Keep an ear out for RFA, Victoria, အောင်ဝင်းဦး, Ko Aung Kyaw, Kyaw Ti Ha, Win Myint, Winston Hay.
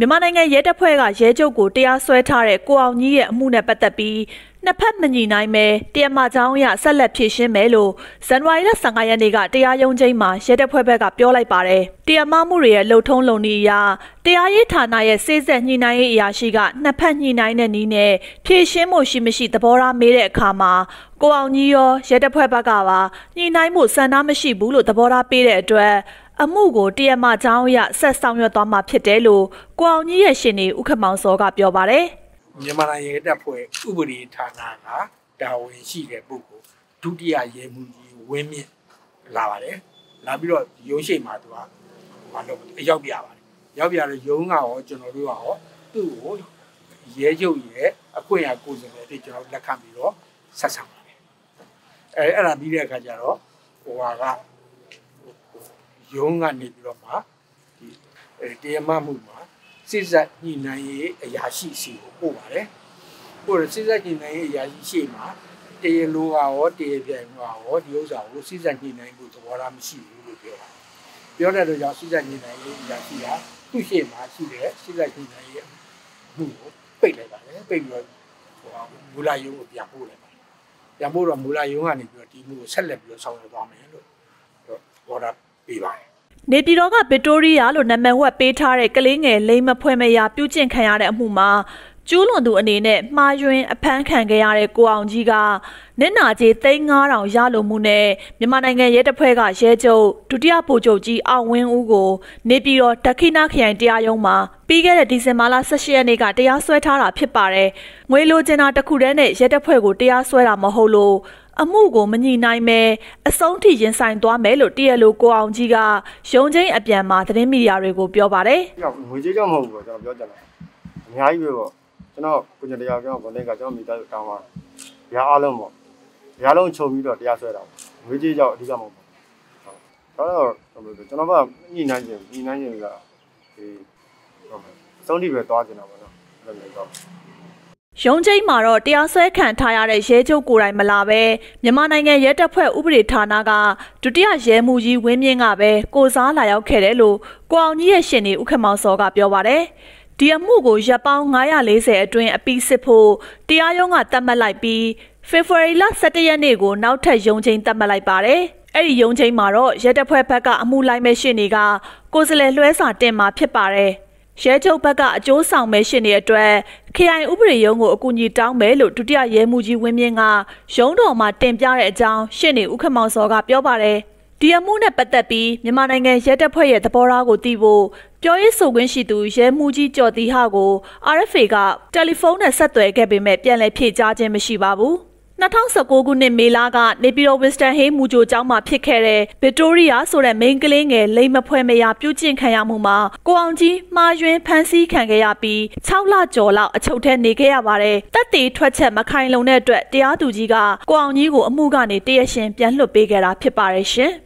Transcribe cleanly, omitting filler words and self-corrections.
မြန်မာနိုင်ငံရဲတပ်ဖွဲ့ကရဲချုပ်ကိုတရားစွဲထားတဲ့ကိုအောင်ကြီးရဲ့အမှုနဲ့ပတ်သက်ပြီးနှစ်ဖက်မညီနိုင်မဲတရားမကြောင်းအရဆက်လက်ဖြေရှင်းမယ်လို့ဇန်နဝါရီလ15ရက်နေ့ကတရားရုံးချိန်မှာရဲတပ်ဖွဲ့ဘက်ကပြောလိုက်ပါတယ်။တရားမမှုတွေရဲ့လှုပ်ထုံးလုံနည်းအရတရားရေးဌာနရဲ့စေ့စပ်ညှိနှိုင်းရေးအရာရှိကနှစ်ဖက်ညှိနှိုင်းတဲ့နည်းနဲ့ဖြေရှင်းမှုရှိမရှိသဘောထားမေးတဲ့အခါမှာကိုအောင်ကြီးရောရဲတပ်ဖွဲ့ဘက်ကပါညှိနှိုင်းမှုဆန္ဒမရှိဘူးလို့သဘောထားပေးတဲ့အတွက်အမှုကိုတရားမကြောင်းအရဆက်ဆောင်ရွက်သွားမှာဖြစ်တယ်လို့ကိုအောင်ကြီးရဲ့ရှင်နေဥက္ကမောင်စောကပြောပါတယ်။မြန်မာနိုင်ငံရဲတပ်ဖွဲ့ဥပဒေဌာနကတာဝန်ရှိတဲ့ပုဂ္ဂိုလ်ဒုတိယရဲမှူးကြီးဝင်းမြင့်လာပါတယ်။လာပြီးတော့ရုံးရှိမှာသူကဘာလို့ရောက်ပြပါတယ်။ရောက်ပြတော့ရုံးကရောကျွန်တော်တို့ကရောသူ့ကိုရဲချုပ်ရဲ့အခွင့်အရေးကိုယ်စားလှယ်တဲ့ကျွန်တော်လက်ခံပြီးတော့ဆက်ဆံပါတယ်။အဲ့ဒါပြီးတဲ့အခါကျတော့ဟိုကရုံးကနေပြီးတော့မှဒီတရားမမှုမှာစစ်စစ်ညှိနှိုင်းရေးအရာရှိစီကိုပို့ပါတယ်။ပို့ရစစ်စစ်ညှိနှိုင်းရေးအရာရှိရှိမှာတရားလိုကရောတရားပြိုင်ကရောဒီဥစ္စာကိုစစ်စစ်ညှိနှိုင်းဖို့သဘောထားမရှိဘူးလို့ပြောတာ။ပြောတဲ့တော့ကြောင့်စစ်စစ်ညှိနှိုင်းရေးအရာရှိကသူ့ရှိမှာရှိတဲ့စစ်စစ်ညှိနှိုင်းရေးမှုကိုပိတ်လိုက်ပါတယ်။ပိတ်ပြီးတော့မူလယုံကိုပြန်ပို့လိုက်ပါတယ်။ပြန်ပို့တော့မူလယုံကနေပြီးတော့ဒီမှုကိုဆက်လက်ပြီးတော့ဆောင်ရွက်သွားမယ်လို့ပြောတာပြပါတယ်။နေပြည်တော်ကဗစ်တိုးရီးယားလို့နာမည်ဝှက်ပေးထားတဲ့ကလေးငယ်လိမ်မဖွဲ့မရပြုကျင့်ခံရတဲ့အမှုမှာကျူးလွန်သူအနေနဲ့မှားယွင်းအဖမ်းခံခဲ့ရတဲ့ကိုအောင်ကြီးကနစ်နာကြေး3,500ရလိုမှုနဲ့မြန်မာနိုင်ငံရဲတပ်ဖွဲ့ကရဲချုပ်ဒုတိယဗိုလ်ချုပ်ကြီးအောင်ဝင်းဦးကိုနေပြည်တော်ဒက္ခိဏခရိုင်တရားရုံးမှာပြီးခဲ့တဲ့ဒီဇင်ဘာလ18ရက်နေ့ကတရားစွဲထားတာဖြစ်ပါတယ်။ငွေလိုချင်တာတစ်ခုတည်းနဲ့ရဲတပ်ဖွဲ့ကိုတရားစွဲတာမဟုတ်လို့အမှုကိုမညှိနှိုင်းမဲအဆုံးထိရင်ဆိုင်သွားမယ်လို့တရားလိုကိုအောင်ကြီးကရုံးချင်းအပြန်မှာသတင်းမီဒီယာတွေကိုပြောပါတယ်။ငွေကြေးကြောင့်မဟုတ်ဘူးကျွန်တော်ပြောကြတယ်။အများကြီးပဲပေါ့ကျွန်တော်ကိုကျင်တရားကျွန်တော်ဗလက်ကကျွန်တော်မိသားစုတောင်းပါဗျာအားလုံးပေါ့။ဗျာလုံးချုပ်ပြီးတော့တရားစွဲတာပေါ့။ငွေကြေးကြောင့်အဓိကမဟုတ်ဘူး။ဟုတ်။ဒါတော့ကျွန်တော်ကညှိနှိုင်းခြင်းကဒီအဆုံးထိပဲသွားကျင်တာပေါ့နော်။အဲ့လိုမျိုးတော့ရုံးချိန်မှာတော့တရားစွဲခံထားရတဲ့ရဲချုပ်ကိုယ်တိုင်မလာပဲမြန်မာနိုင်ငံရဲတပ်ဖွဲ့ဥပဒေဌာနကဒုတိယရဲမှူးကြီးဝင်းမြင့်ကပဲကိုစားလာရောက်ခဲ့တယ်လို့ကိုအောင်ကြီးရဲ့ရှင်နေဥက္ကမောင်စောကပြောပါတယ်။ဒီအမှုကိုရက်ပေါင်း940အတွင်းအပြီးစစ်ဖို့တရားရုံးကသတ်မှတ်လိုက်ပြီးဖေဖော်ဝါရီလ17ရက်နေ့ကိုနောက်ထပ်ရုံးချိန်သတ်မှတ်လိုက်ပါတယ်။အဲ့ဒီရုံးချိန်မှာတော့ရဲတပ်ဖွဲ့ဘက်ကအမှုလိုက်မဲ့ရှင်တွေကကိုယ်စားလှယ်လွှဲစာတင်မှာဖြစ်ပါတယ်။ရဲချုပ်ဘက်ကအကျိုးဆောင်မဲရှင်တဲ့အတွက်ခရိုင်ဥပဒေရုံးကိုအကူအညီတောင်းမယ်လို့ဒုတိယရဲမှူးကြီးဝင်းမြင့်ကရုံးတော်မှာတင်ပြတဲ့အကြောင်းရှင်နေဥက္ကမောင်စောကပြောပါတယ်။ဒီအမှုနဲ့ပတ်သက်ပြီးမြန်မာနိုင်ငံရဲတပ်ဖွဲ့ရဲ့သဘောထားကိုသိဖို့ပြောရေးဆိုခွင့်ရှိသူရဲမှူးကြီးကျော်တီဟကို RFA ကတယ်လီဖုန်းနဲ့ဆက်သွယ်ခဲ့ပေမဲ့ပြန်လည်ဖြေကြားခြင်းမရှိပါဘူး။2019ခုနှစ်မေလကနေပြည်တော် Winston Hay မူကြိုကျောင်းမှာဖြစ်ခဲ့တဲ့ Victoria ဆိုတဲ့ main ကလေးငယ်လိမ်မဖွဲ့မရပြုကျင့်ခံရမှုမှာကိုအောင်ကြီးမှားယွင်းဖမ်းဆီးခံခဲ့ရပြီး6လကျော်လောက်အချုပ်ထဲနေခဲ့ရပါတယ်။တပ်သေးထွက်ချက်မခိုင်လုံတဲ့အတွက်တရားသူကြီးကကိုအောင်ကြီးကိုအမှုကနေတရားရှင်ပြန်လွှတ်ပေးခဲ့တာဖြစ်ပါတယ်ရှင်။